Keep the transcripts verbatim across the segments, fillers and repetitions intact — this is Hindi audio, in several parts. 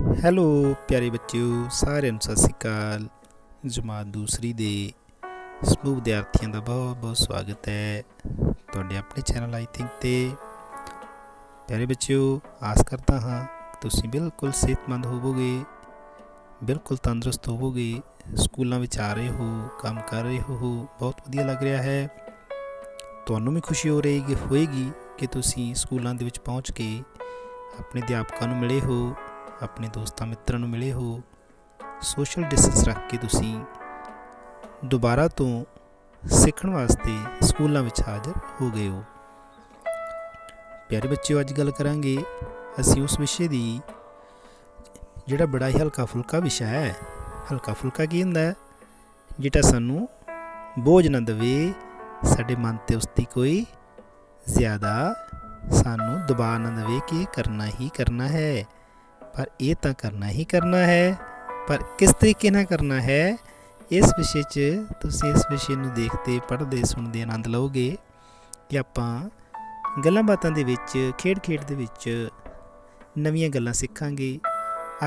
हेलो प्यारे बच्चों, सारे सत श्री अकाल। जमात दूसरी दे समूह विद्यार्थियों का बहुत बहुत स्वागत है तुहाडे अपने चैनल आई थिंक ते। प्यारे बच्चों, आस करता हाँ तुसी बिल्कुल सेहतमंद होवोगे, बिल्कुल तंदुरुस्त होवोगे। स्कूलों में आ रहे हो, काम कर रहे हो, बहुत वधिया लग रहा है। तुहानूं भी खुशी हो रही होएगी कि तुसी स्कूलों के पहुँच के अपने अध्यापकों नूं मिले हो, अपने दोस्तों मित्रों नूं मिले हो। सोशल डिस्टेंस रख के तुसी दोबारा तो सीखण वास्ते स्कूलों में हाजिर हो गए हो। प्यारे बच्चों, अज गल करांगे असीं उस विषय की जिहड़ा बड़ा ही हल्का फुल्का विषय है। हल्का फुल्का की हुंदा है? जिहड़ा सानूं बोझ ना दवे, साडे मन ते उसकी कोई ज़्यादा सानूं दबाव ना दवे कि करना ही करना है। पर ये तो करना ही करना है, पर किस तरीके ना करना है, इस विषय च तुसीं इस विषय नूं देखते पढ़ते सुनते आनंद लओगे कि आपां गल्लां बातां दे विच खेड खेड दे विच नवीआं गल्लां सिखांगे।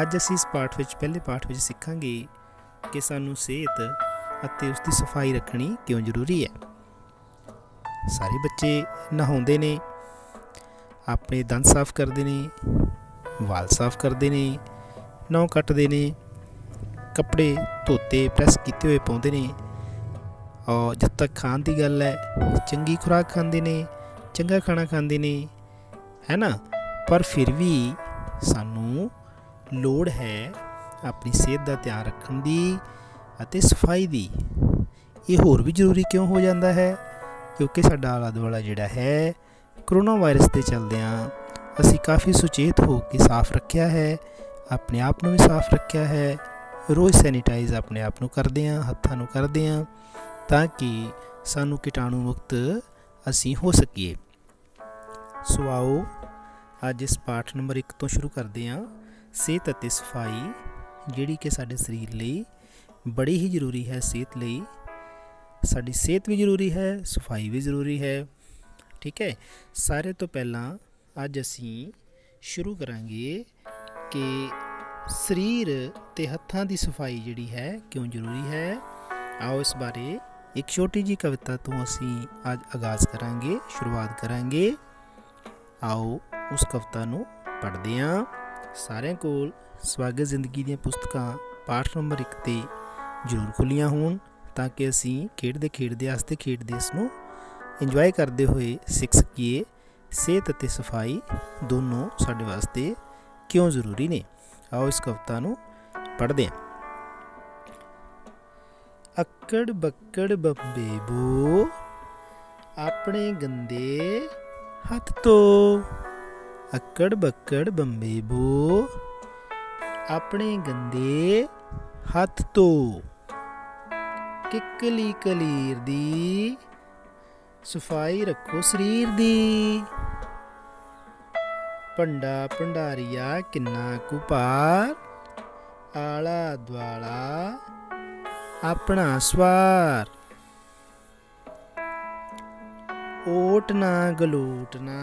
अज असीं इस पाठ विच पहले पाठ विच सिखांगे कि सानूं सेहत अते उसकी सफाई रखनी क्यों जरूरी है। सारे बच्चे नहाउंदे ने, अपने दंद साफ करते ने, वाल साफ करते ने, नौ कटते ने, कपड़े धोते प्रैस किए हुए पाते ने। और जब तक खाण की गल है, चंगी खुराक खाते ने, चंगा खाना खाते ने, है ना। पर फिर भी सानू लोड़ है अपनी सेहत का ध्यान रखने की अते सफाई की। ये होर भी जरूरी क्यों हो जाता है? क्योंकि साडा आला दुआला जिहड़ा है करोना वायरस के चलदियां असी काफ़ी सुचेत हो के साफ रखा है, अपने आप को भी साफ रखा है। रोज़ सैनिटाइज अपने आप को करते हैं, हत्थों को करते हैं, ताकि सानू कीटाणु मुक्त असी हो सकीए। सो आओ अज इस पाठ नंबर एक तो शुरू करते हैं। सेहत अते सफाई जिहड़ी कि साडे शरीर लई बड़ी ही जरूरी है। सेहत लई साडी सेहत भी जरूरी है, सफाई भी जरूरी है, ठीक है। सारे तो पहला अज असी शुरू करांगे कि शरीर ते हत्थां दी सफाई जिहड़ी है क्यों जरूरी है। आओ इस बारे एक छोटी जी कविता तो असी अज आगाज़ करांगे, शुरुआत करांगे। आओ उस कविता नूं पढ़दे आं। सारेयां कोल स्वागत जिंदगी दीयां पुस्तकां पाठ नंबर एक ते जरूर खुलियां होण, तां कि असी खेडदे खेडदे हसदे खेडदे इस नूं इंजॉय करदे होए सिख सकीए सेहत अते सफाई दोनों साडे वास्ते क्यों जरूरी ने। आओ इस कविता नूं पढ़दे आं। अक्कड़ बक्कड़ बब्बे बो, अपने गंदे हथ धो। अक्कड़ बक्कड़ बब्बे बो, अपने गंदे हथ धो। किकली कलीर दी सफाई रखो शरीर दी। भंडा भंडारिया किन्ना कुपार, आला दुआला अपना स्वार। ओट ना गलोट ना,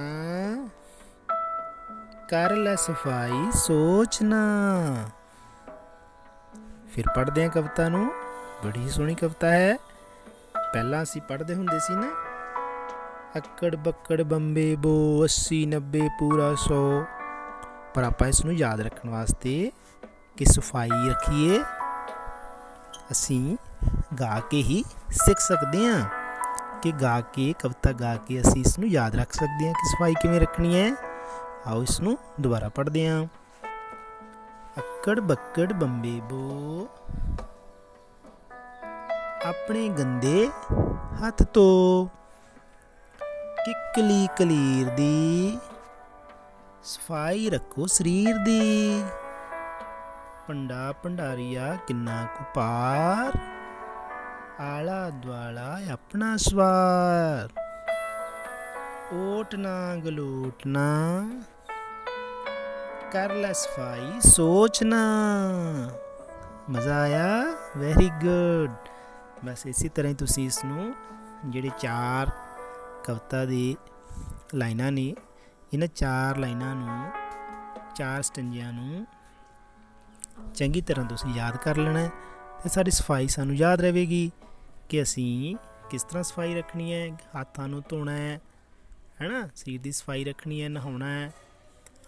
कर लै सफाई सोचना। फिर पढ़ते हैं कविता नूं, बड़ी सोहनी कविता है। पहला असीं पढ़ते हुंदे सी ना, अक्कड़ बक्कड़ बंबे बो अस्सी नब्बे पूरा सौ। पर आप इसनूं याद रखने वास्ते कि सफाई रखिए असी गा के ही सीख सकते हैं। कि गा के कविता गा के असी इसनूं याद रख सकते हैं कि सफाई किवें रखनी है। आओ इसनूं दोबारा पढ़ते हैं। अक्कड़ बक्कड़ बंबे बो, अपने गंदे हथ धो। किकली कलीर दी सफाई रखो शरीर दी। भंडा भंडारिया किन्ना कुपार, आला दुआला अपना स्वार। ओट ना गलोट ना, कर लै सफाई सोचना। मज़ा आया? Very good. बस इसी तरह ही तुसीं इसनूं जिहड़े चार कविता दी लाइनां ने, इन्हां चार लाइनां नूं, चार स्टंजियां नूं चंगी तरह तुसीं याद कर लेना है। तो सारी सफाई सानू याद रहेगी कि असीं किस तरह सफाई रखनी है, हाथों को धोना है है ना, शरीर की सफाई रखनी है, नहाना है,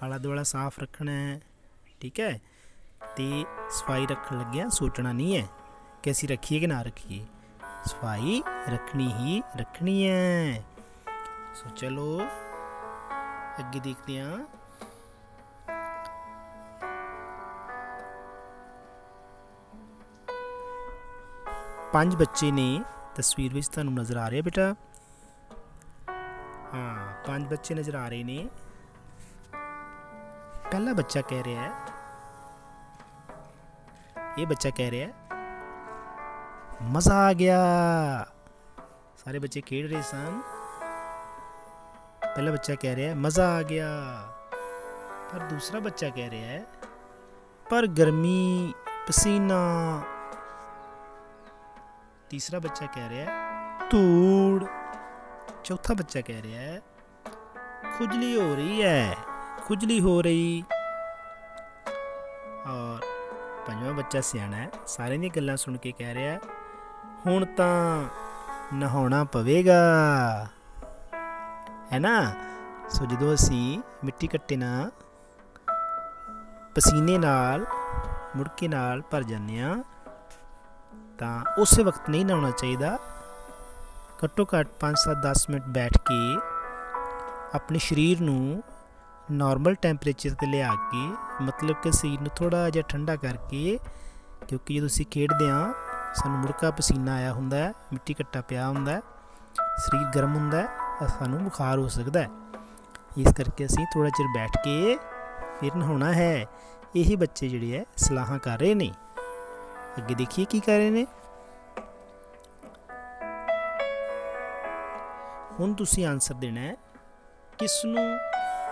आला दुआला साफ रखना है, ठीक है। तो सफाई रखन लग्या सोचना नहीं है कि असीं रखिए कि ना रखिए, सफाई रखनी ही रखनी है। सो चलो अगे देखते हैं। पांच बच्चे ने तस्वीर में तुहानूं नज़र आ रहे हैं बेटा, हाँ पांच बच्चे नज़र आ रहे ने। पहला बच्चा कह रहा है, ये बच्चा कह रहा है मज़ा आ गया। सारे बच्चे खेल रहे सन, पहला बच्चा कह रहा है मज़ा आ गया, पर दूसरा बच्चा कह रहा है पर गर्मी पसीना, तीसरा बच्चा कह रहा है धूड़, चौथा बच्चा कह रहा है खुजली हो रही है, खुजली हो रही, और पंजवां बच्चा सियाना है, सारे दी गल्लां सुन के कह रहा है हुण तां नहाउणा पवेगा, है ना। सो जदों असीं मिट्टी कट्टे नाल पसीने नाल मुड़के नाल भर जाने आ तां उस वक्त नहीं नहाउणा चाहिदा, घट्टो घट्ट पाँच सात दस मिनट बैठ के अपने शरीर में नॉर्मल टैंपरेचर पर लिया के, मतलब कि शरीर में थोड़ा जहा ठंडा करके, क्योंकि जो असीं खेडदे आं सानूं मुड़का पसीना आया हुंदा है, मिट्टी कट्टा पिया हुंदा है, शरीर गर्म हुंदा है, सानूं बुखार हो सकता है, इस करके असीं थोड़ा चिर बैठ के फिर नहाउणा है। यही बच्चे जिहड़े है सलाहां कर रहे ने। अगे देखिए की कर रहे ने। हुण तुसीं आंसर देना है किसनूं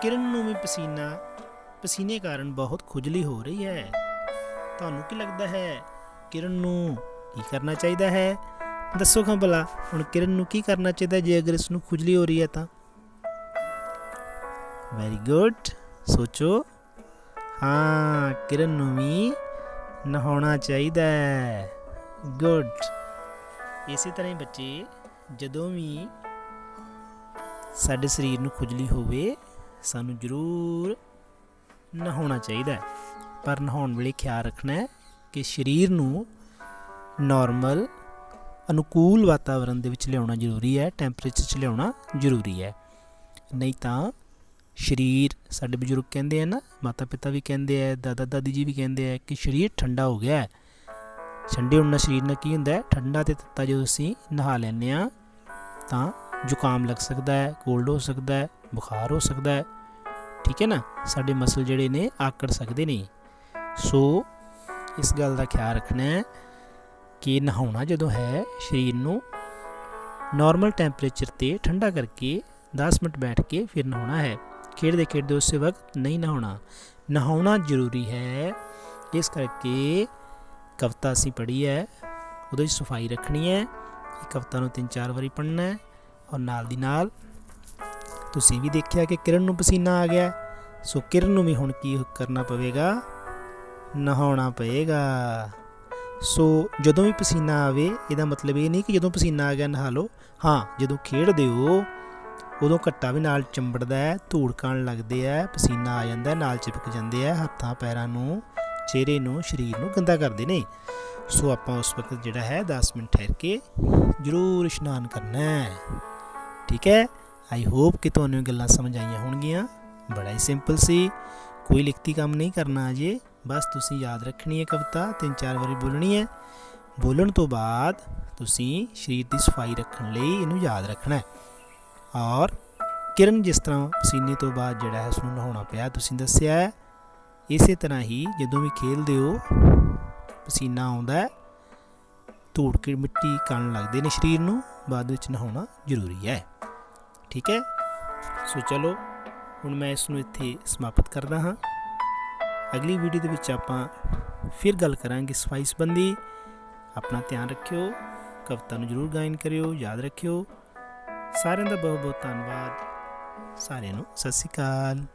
किरण नूं भी पसीना पसीने कारण बहुत खुजली हो रही है। तुहानूं की लगता है किरण नूं की करना चाहिए है, दसो खां भला हुण किरण नूं की करना चाहिए जे अगर इसनूं खुजली हो रही है तां। वेरी गुड, सोचो। हाँ किरण नूं भी नहाउणा चाहिए है, गुड। इसी तरह बच्चे जदों भी साडे शरीर में खुजली होवे सानू जरूर नहाउणा चाहिए, पर नहाउण वेले ख्याल रखना है कि शरीर नू नॉर्मल अनुकूल वातावरण दे विच लियाउणा जरूरी है, टैंपरेचर च लियाउणा जरूरी है, नहीं तो शरीर, साडे बजुर्ग कहते हैं ना, माता पिता भी कहते हैं, दादा दादी जी भी कहते हैं कि शरीर ठंडा हो गया है। ठंडे होने शरीर ना की हुंदा है, ठंडा तो तत्ता जो असीं नहा लैंदे आ तां जुकाम लग सकता है, कोल्ड हो सकता है, बुखार हो सकता है, ठीक है ना, साढ़े मसल जड़े ने आकड़ सकते नहीं। सो इस गल का ख्याल रखना है कि नहाना जो है शरीर को नॉर्मल टैंपरेचर पर ठंडा करके दस मिनट बैठ के फिर नहाना है, खेडते खेडते उस वक्त नहीं नहाना, नहाना जरूरी है। इस करके कविता असी पढ़ी है, वो सफाई रखनी है, कविता को तीन चार बारी पढ़ना है, और नाल दी नाल तुसीं भी देखिया कि किरण नूं पसीना आ गया, सो किरण नूं भी हुण की करना पवेगा, नहाउणा पवेगा। सो जदों भी पसीना आवे इहदा मतलब ये नहीं कि जदों पसीना आ गया नहा लो, हाँ जदों खेडदे हो उदों घट्टा भी नाल चंबड़दा है, धूड़ काण लगदे है, पसीना आ जांदा है, नाल चिपक जांदे है, हत्थां पैरां नूं चेहरे नूं शरीर नूं गंदा करदे ने। सो आपां उस वक्त जिहड़ा है दस मिनट ठहर के जरूर इशनान करना है, ठीक है। आई होप कि तुहानूं गल्लां समझ आईयां होणगियां, बड़ा ही सिंपल सी, कोई लिखती काम नहीं करना अजे, बस तुसीं याद रखनी है कविता, तीन चार बारी बोलनी है, बोलण तो बाद तुसीं शरीर की सफाई रखण लई इहनूं याद रखना है। और किरण जिस तरह पसीने तो बाद जिहड़ा है उसनूं नहाउणा पिया तुसीं दस्सिया है, इसे तरह ही जदों भी खेलदे हो पसीना आउंदा है, धूड़ की मिट्टी कान लगदे ने शरीर नूं, बाद विच नहाउणा जरूरी है, ठीक है। सो चलो हुण मैं इसनूं इत्थे समाप्त करदा हाँ। अगली वीडियो दे विच आपां फिर गल करांगे सफाई संबंधी। अपना ध्यान रखियो, कविता नूं जरूर गायन करियो, याद रखियो। सारिआं दा बहुत बहुत धन्नवाद, सारिआं नूं सत श्री अकाल।